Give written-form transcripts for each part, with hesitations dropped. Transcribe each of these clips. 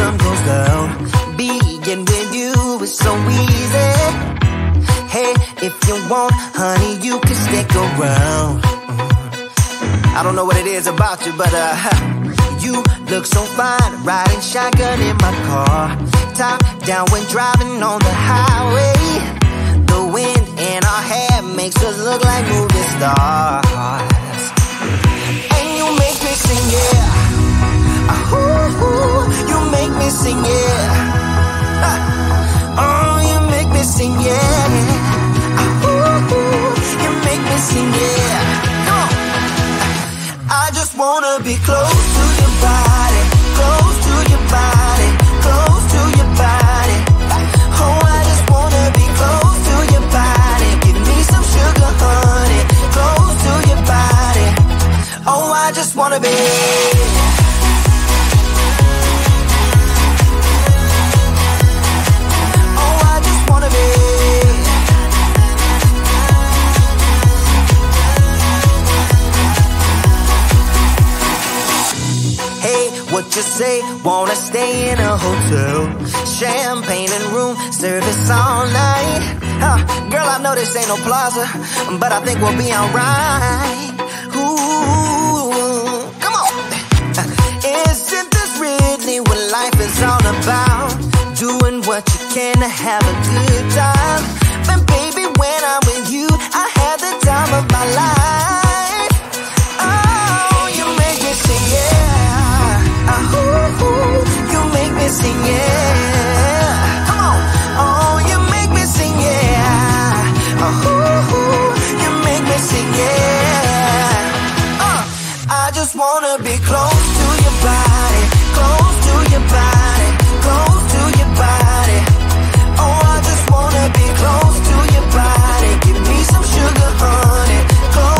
sun goes down. Being with you is so easy. Hey, if you want, honey, you can stick around. I don't know what it is about you, but you look so fine, riding shotgun in my car, top down when driving on the highway. The wind in our hair makes us look like movie stars. And you make me sing, yeah. Ooh, you make me sing, yeah. Oh, you make me sing, yeah. Ooh, you make me sing, yeah. I just wanna be close to your body, close to your body, close to your body. Oh, I just wanna be close to your body. Give me some sugar, honey, close to your body. Oh, I just wanna be. What you say, wanna stay in a hotel, champagne and room service all night. Girl, I know this ain't no plaza, but I think we'll be alright. Ooh, come on. Isn't this really what life is all about? Doing what you can to have a good time. But baby, when I'm with you, I have the time of my life. Sing, yeah. Come on. Oh, you make me sing, yeah. Oh, you make me sing, yeah. I just wanna be close to your body, close to your body, close to your body. Oh, I just wanna be close to your body. Give me some sugar, honey, close.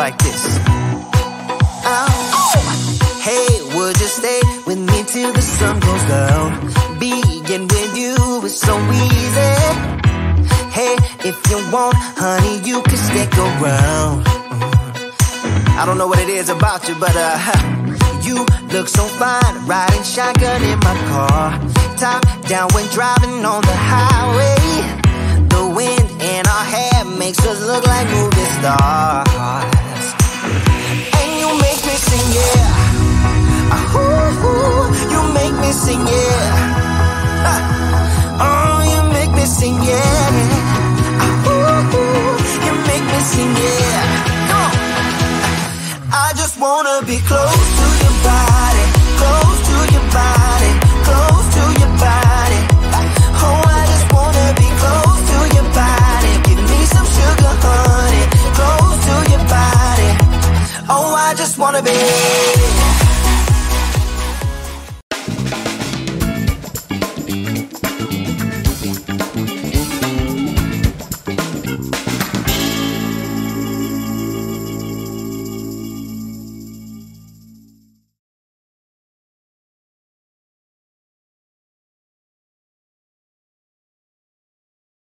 like this. Oh. Hey, would you stay with me till the sun goes down? Being with you is so easy. Hey, if you want, honey, you can stick around. I don't know what it is about you, but you look so fine, riding shotgun in my car, top down when driving on the highway. The wind in our hair makes us look like movie stars, and you make me sing, yeah. Ooh, you make me sing, yeah.